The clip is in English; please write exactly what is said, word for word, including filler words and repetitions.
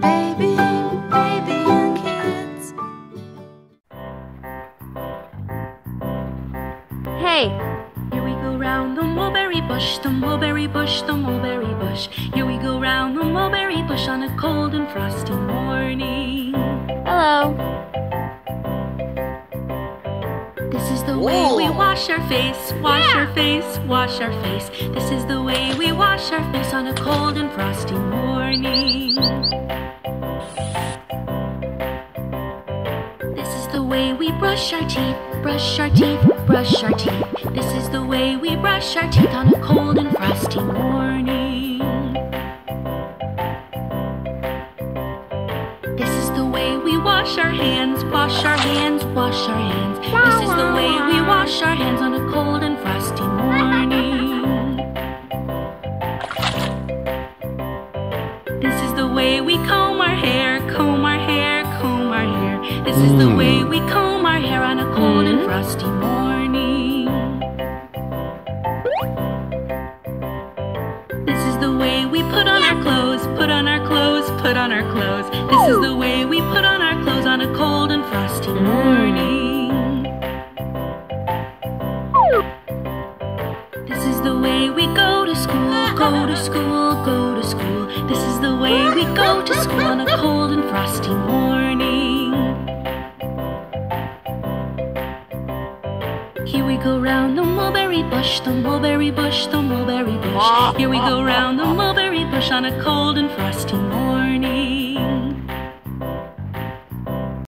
Fun Baby, Baby and Kids. Hey! Here we go round the mulberry bush, the mulberry bush, the mulberry bush. Here we go round the mulberry bush on a cold and frosty morning. Hello! This is the Whoa. way we wash our face, wash yeah. our face, wash our face. This is the way we wash our face on a cold and frosty morning. This is the way we brush our teeth, brush our teeth, brush our teeth. This is the way we brush our teeth on a cold and frosty morning. This is the way we wash our hands, wash our hands, wash our hands. This is the way we wash our hands on a cold and frosty morning. This is the way we comb our hair, comb our hair, comb our hair. This is the way we comb our hair on a cold and frosty morning. This is the way we put on our clothes, put on our clothes, put on our clothes. This is the way we put on our clothes on a cold and frosty morning. Go to school, go to school. This is the way we go to school on a cold and frosty morning. Here we go round the mulberry bush, the mulberry bush, the mulberry bush. Here we go round the mulberry bush on a cold and frosty morning.